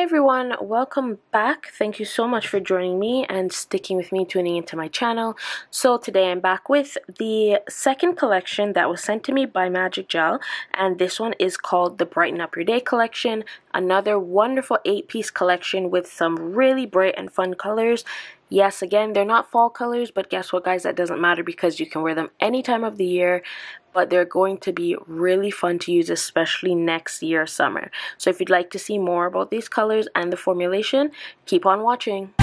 Hey everyone, welcome back. Thank you so much for joining me and sticking with me, tuning into my channel. So today I'm back with the second collection that was sent to me by Magic Gel, and this one is called the Brighten Up Your Day Collection. Another wonderful 8-piece collection with some really bright and fun colors. Yes, again, they're not fall colors, but guess what guys, that doesn't matter because you can wear them any time of the year, but they're going to be really fun to use, especially next year summer. So if you'd like to see more about these colors and the formulation, keep on watching.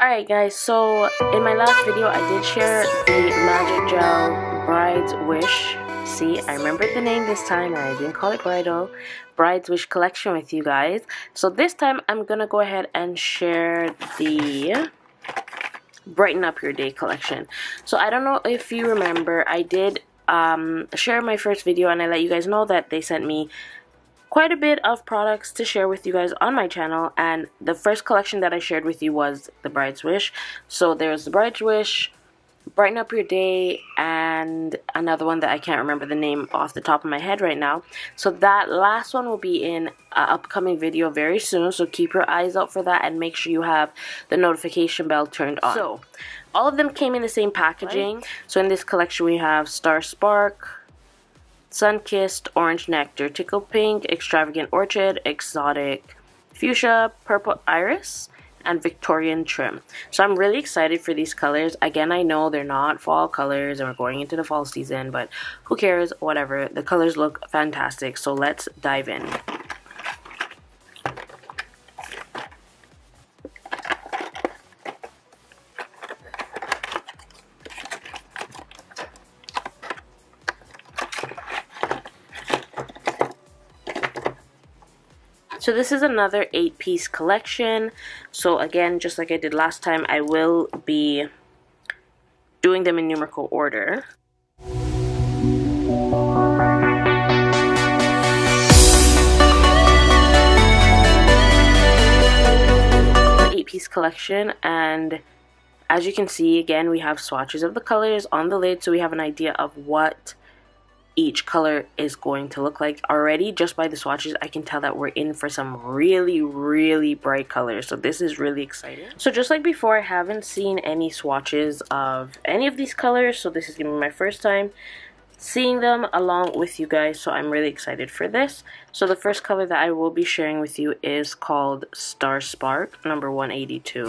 Alright guys, so in my last video I did share the Magic Gel Bride's Wish. See, I remembered the name this time and I didn't call it Bride's Wish collection with you guys. So this time I'm gonna go ahead and share the Brighten Up Your Day collection. So I don't know if you remember, I did share my first video and I let you guys know that they sent me quite a bit of products to share with you guys on my channel, and the first collection that I shared with you was the Bride's Wish. So there's the Bride's Wish, Brighten Up Your Day, and another one that I can't remember the name off the top of my head right now. So that last one will be in an upcoming video very soon, so keep your eyes out for that and make sure you have the notification bell turned on. So all of them came in the same packaging. Right. So in this collection we have Star Spark, Sunkissed, Orange Nectar, Tickle Pink, Extravagant Orchid, Exotic Fuchsia, Purple Iris, and Victorian Trim. So I'm really excited for these colors. Again, I know they're not fall colors and we're going into the fall season, but who cares, whatever. The colors look fantastic, so let's dive in. So this is another 8-piece collection. So again, just like I did last time, I will be doing them in numerical order. The 8-piece collection, and as you can see, again, we have swatches of the colors on the lid, so we have an idea of what each color is going to look like. Already just by the swatches I can tell that we're in for some really bright colors, so this is really exciting. So just like before, I haven't seen any swatches of any of these colors, so this is gonna be my first time seeing them along with you guys, so I'm really excited for this. So the first color that I will be sharing with you is called Star Spark number 182.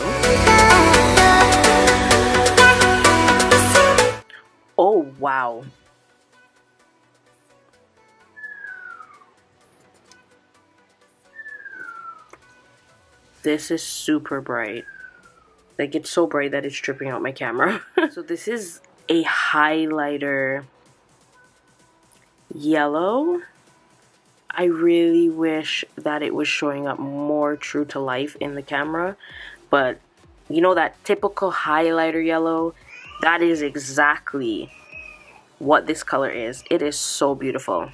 Oh wow. This is super bright. Like, it's so bright that it's tripping out my camera. So this is a highlighter yellow. I really wish that it was showing up more true to life in the camera, but you know that typical highlighter yellow? That is exactly what this color is. It is so beautiful.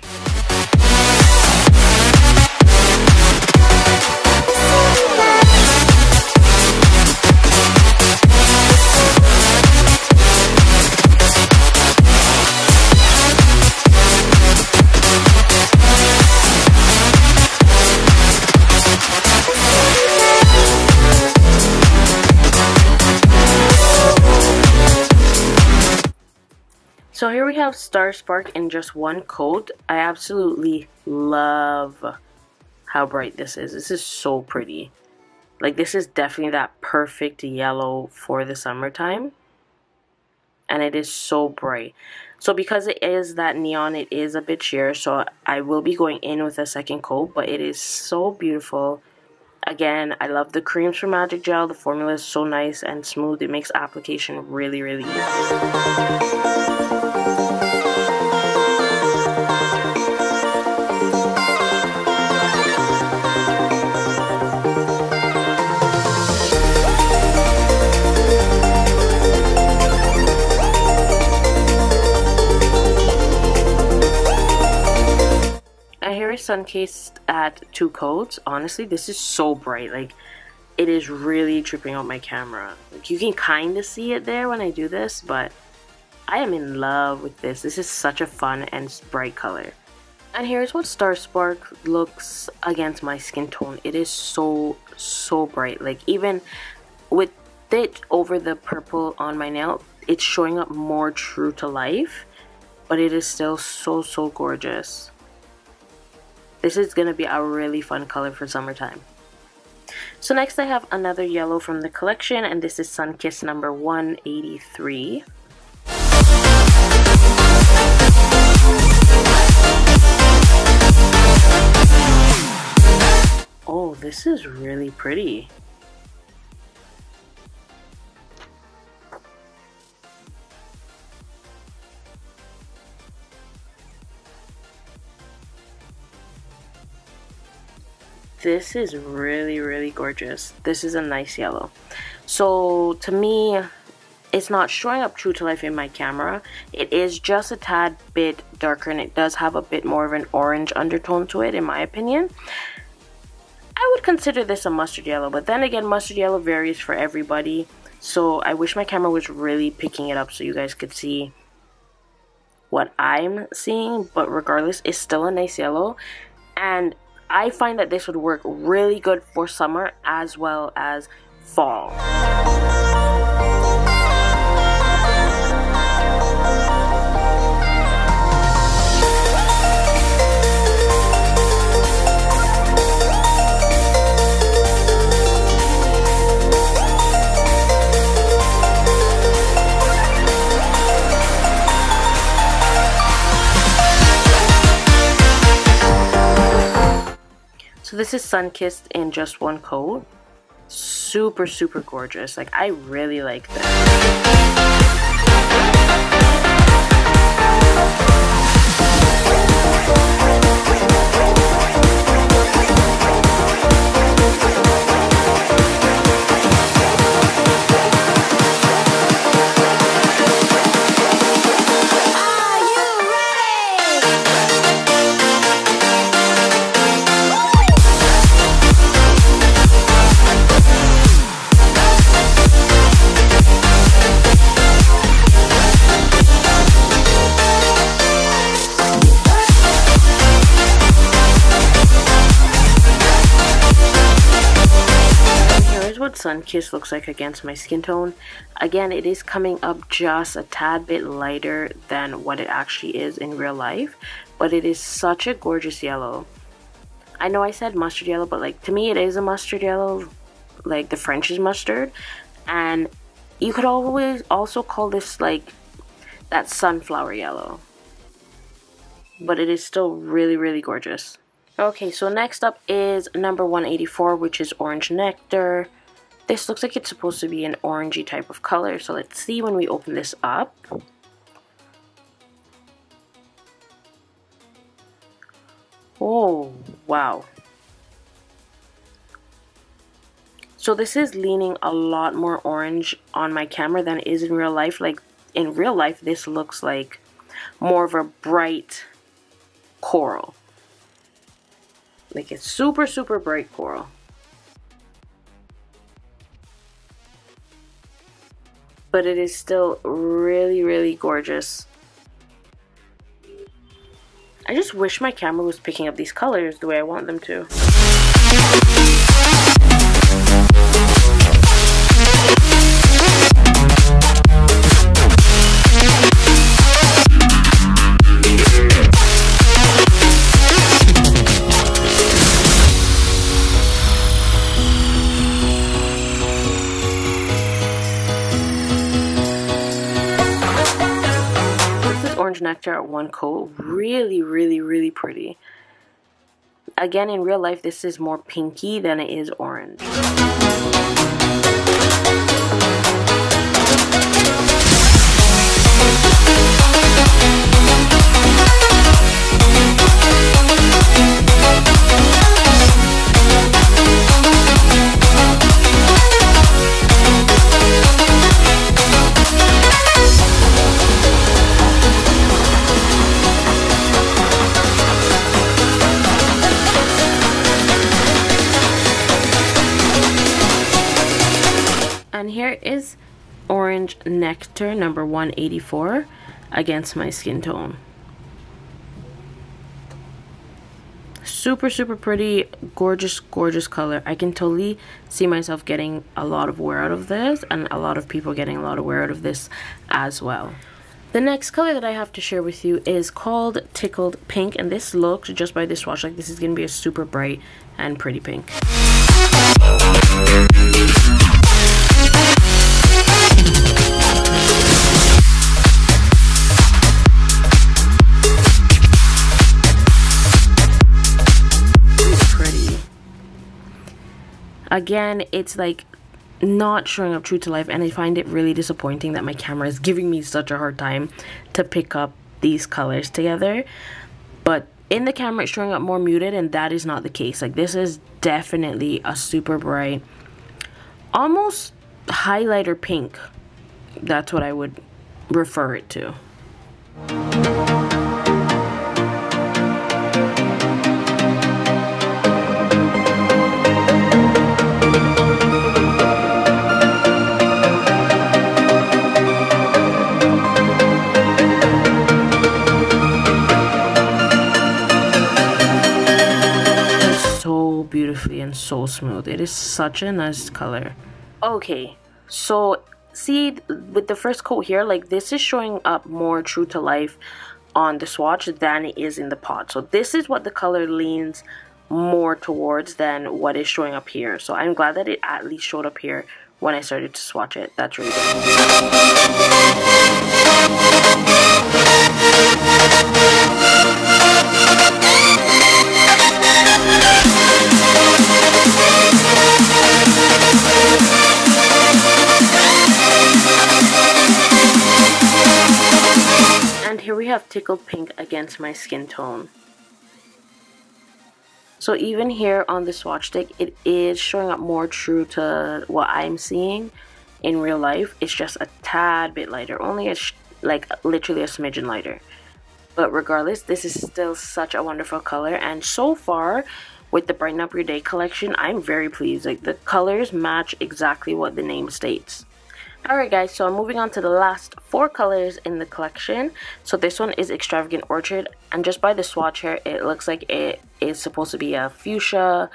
So here we have Star Spark in just one coat. I absolutely love how bright this is. This is so pretty. Like, this is definitely that perfect yellow for the summertime. And it is so bright. So because it is that neon, it is a bit sheer. So I will be going in with a second coat, but it is so beautiful. Again, I love the creams from Magic Gel. The formula is so nice and smooth. It makes application really easy. Sunkissed at two coats. Honestly, this is so bright. Like, it is really tripping out my camera. Like, you can kind of see it there when I do this, but I am in love with this. This is such a fun and bright color. And here's what Star Spark looks against my skin tone. It is so bright. Like, even with it over the purple on my nail, it's showing up more true to life, but it is still so gorgeous. This is gonna be a really fun color for summertime. So next I have another yellow from the collection, and this is Sunkiss number 183. Oh, this is really pretty. This is really gorgeous. This is a nice yellow. So to me, it's not showing up true to life in my camera. It is just a tad bit darker, and it does have a bit more of an orange undertone to it, in my opinion. I would consider this a mustard yellow, but then again, mustard yellow varies for everybody. So I wish my camera was really picking it up so you guys could see what I'm seeing, but regardless, it's still a nice yellow, and I find that this would work really good for summer as well as fall. So this is Sunkissed in just one coat. Super gorgeous. Like, I really like this. Are you ready? Sunkiss looks like against my skin tone. Again, it is coming up just a tad bit lighter than what it actually is in real life, but it is such a gorgeous yellow. I know I said mustard yellow, but like, to me it is a mustard yellow, like the French is mustard. And you could always also call this like that sunflower yellow, but it is still really gorgeous. Okay, so next up is number 184, which is Orange Nectar. This looks like it's supposed to be an orangey type of color, so let's see when we open this up. Oh, wow. So this is leaning a lot more orange on my camera than it is in real life. Like, in real life, this looks like more of a bright coral. Like, it's super bright coral. But it is still really gorgeous. I just wish my camera was picking up these colors the way I want them to. Nectar at one coat. Really pretty. Again, in real life, this is more pinky than it is orange. Here is Orange Nectar number 184. against my skin tone. Super, super pretty, gorgeous, gorgeous color. I can totally see myself getting a lot of wear out of this, and a lot of people getting a lot of wear out of this as well. The next color that I have to share with you is called Tickled Pink, and this looks, just by this swatch, like this is going to be a super bright and pretty pink. Again, it's like not showing up true to life, and I find it really disappointing that my camera is giving me such a hard time to pick up these colors together. But in the camera it's showing up more muted, and that is not the case. Like, this is definitely a super bright, almost highlighter pink. That's what I would refer it to. Beautifully and so smooth. It is such a nice color. Okay, so see, with the first coat here, like, this is showing up more true to life on the swatch than it is in the pot. So this is what the color leans more towards than what is showing up here. So I'm glad that it at least showed up here when I started to swatch it. That's really good. And here we have Tickled Pink against my skin tone. So even here on the swatch stick, it is showing up more true to what I'm seeing in real life. It's just a tad bit lighter, only like literally a smidgen lighter. But regardless, this is still such a wonderful color, and so far with the Brighten Up Your Day collection, I'm very pleased. Like, the colors match exactly what the name states. Alright guys, so I'm moving on to the last four colors in the collection. So this one is Extravagant Orchid, and just by the swatch here, it looks like it is supposed to be a fuchsia,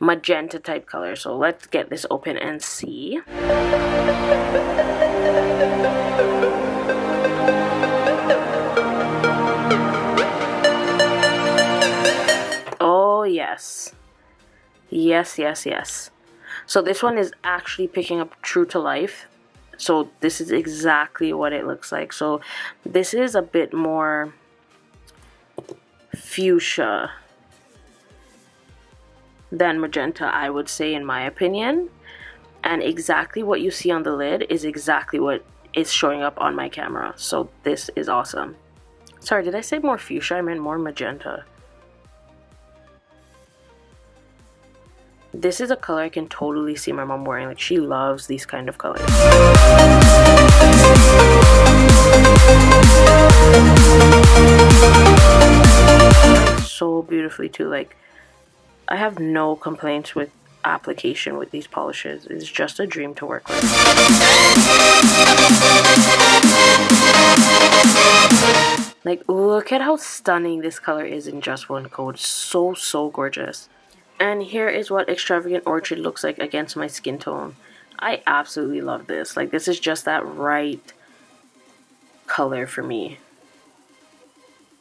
magenta type color. So let's get this open and see. Yes, yes, yes, yes. So this one is actually picking up true to life. So this is exactly what it looks like. So this is a bit more fuchsia than magenta, I would say, in my opinion. And exactly what you see on the lid is exactly what is showing up on my camera. So this is awesome. Sorry, did I say more fuchsia? I meant more magenta. This is a color I can totally see my mom wearing. Like, she loves these kind of colors. So beautifully too. Like, I have no complaints with application with these polishes. It's just a dream to work with. Like, look at how stunning this color is in just one coat. So, so gorgeous. And here is what Extravagant Orchid looks like against my skin tone. I absolutely love this. Like, this is just that right color for me.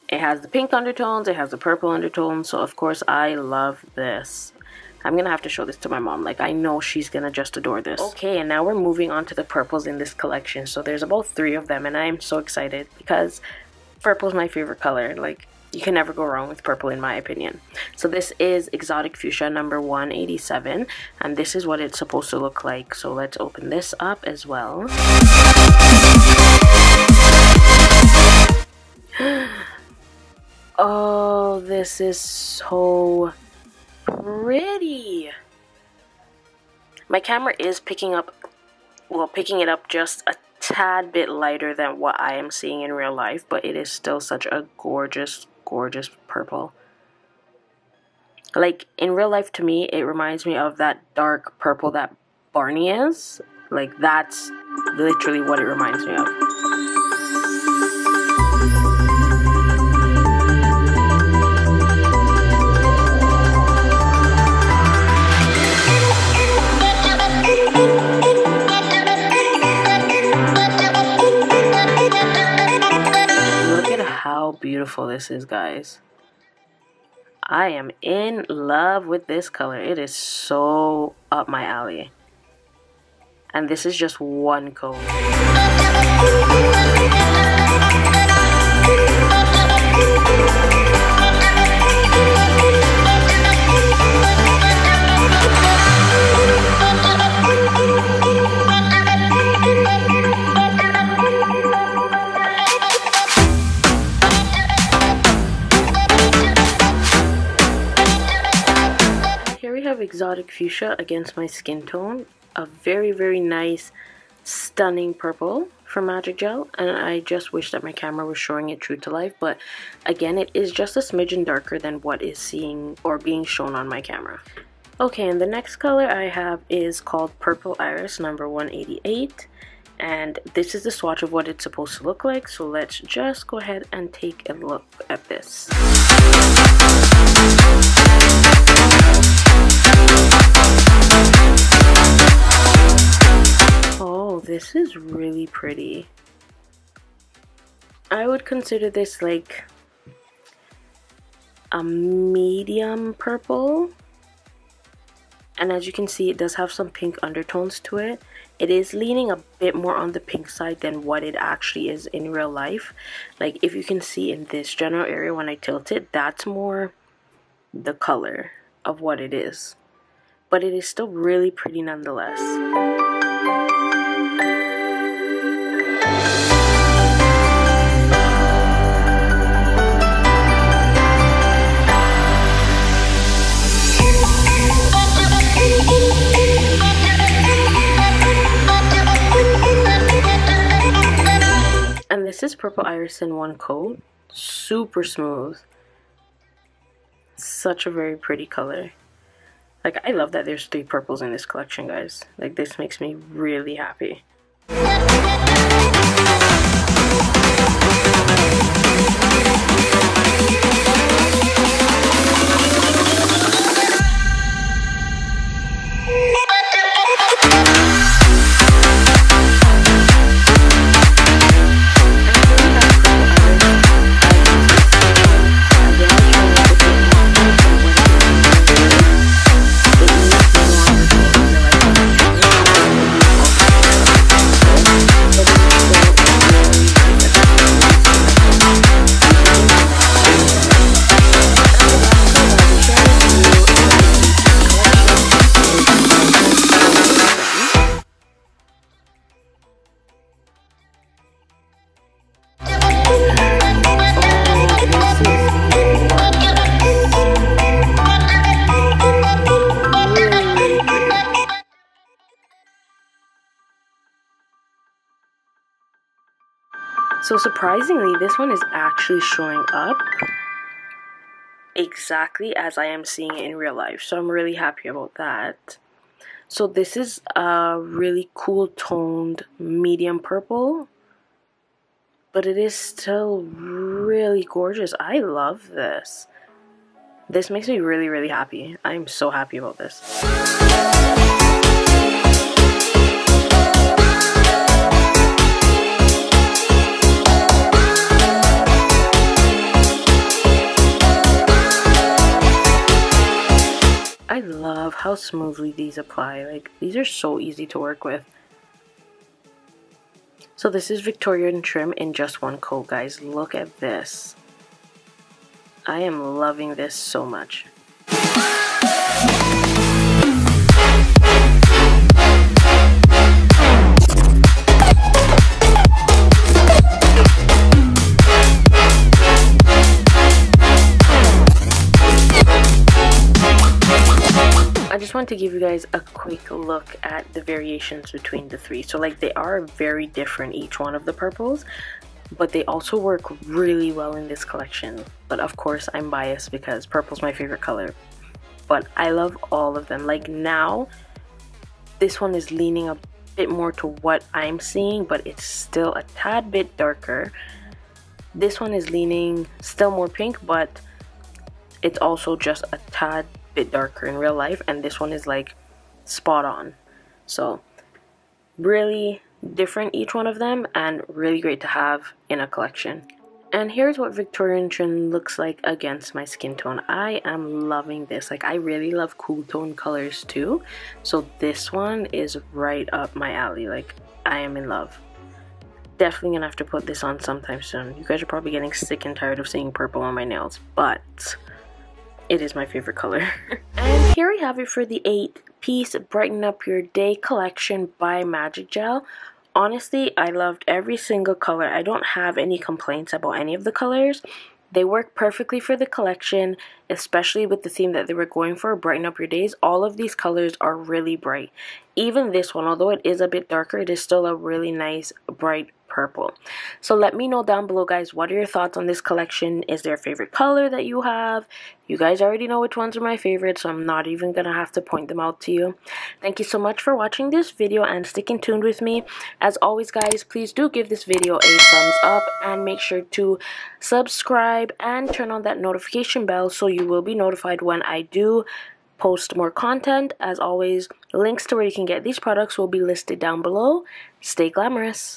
It has the pink undertones, it has the purple undertones, so of course I love this. I'm gonna have to show this to my mom. Like, I know she's gonna just adore this. Okay, and now we're moving on to the purples in this collection. So there's about three of them, and I am so excited because purple is my favorite color. Like, you can never go wrong with purple, in my opinion. So this is Exotic Fuchsia number 187, and this is what it's supposed to look like. So let's open this up as well. Oh, this is so pretty. My camera is picking it up just a tad bit lighter than what I am seeing in real life, but it is still such a gorgeous, gorgeous purple. Like, in real life, to me, it reminds me of that dark purple that Barney is. Like, that's literally what it reminds me of. necklaces, guys. I am in love with this color. It is so up my alley. And this is just one coat. Exotic fuchsia against my skin tone, a very nice stunning purple from Magic Gel, and I just wish that my camera was showing it true to life, but again it is just a smidgen darker than what is seeing or being shown on my camera. Okay, and the next color I have is called Purple Iris number 188, and this is the swatch of what it's supposed to look like, so let's just go ahead and take a look at this. This is really pretty. I would consider this like a medium purple, and as you can see it does have some pink undertones to it. It is leaning a bit more on the pink side than what it actually is in real life. Like if you can see in this general area when I tilt it, that's more the color of what it is, but it is still really pretty nonetheless. And this is Purple Iris in one coat. Super smooth. Such a very pretty color. Like, I love that there's 3 purples in this collection, guys. Like, this makes me really happy. So surprisingly, this one is actually showing up exactly as I am seeing it in real life. So I'm really happy about that. So this is a really cool toned medium purple, but it is still really gorgeous. I love this. This makes me really happy. I'm so happy about this. I love how smoothly these apply. Like, these are so easy to work with. So this is Victorian trim in just one coat, guys. Look at this. I am loving this so much. I just want to give you guys a quick look at the variations between the 3. So like, they are very different, each one of the purples, but they also work really well in this collection. But of course I'm biased because purple's my favorite color, but I love all of them. Like now, this one is leaning a bit more to what I'm seeing, but it's still a tad bit darker. This one is leaning still more pink, but it's also just a tad bit darker in real life, and this one is like spot on. So really different, each one of them, and really great to have in a collection. And here's what Victorian Trend looks like against my skin tone. I am loving this. Like, I really love cool tone colors too. So this one is right up my alley. Like, I am in love. Definitely gonna have to put this on sometime soon. You guys are probably getting sick and tired of seeing purple on my nails, but it is my favorite color. And here we have it for the 8th piece, Brighten Up Your Day Collection by Magic Gel. Honestly, I loved every single color. I don't have any complaints about any of the colors. They work perfectly for the collection, especially with the theme that they were going for, brighten up your days. All of these colors are really bright. Even this one, although it is a bit darker, it is still a really nice bright purple. So let me know down below, guys, what are your thoughts on this collection? Is there a favorite color that you have? You guys already know which ones are my favorites, so I'm not even gonna have to point them out to you. Thank you so much for watching this video and sticking tuned with me. As always, guys, please do give this video a thumbs up and make sure to subscribe and turn on that notification bell so you will be notified when I do post more content. As always, links to where you can get these products will be listed down below. Stay glamorous.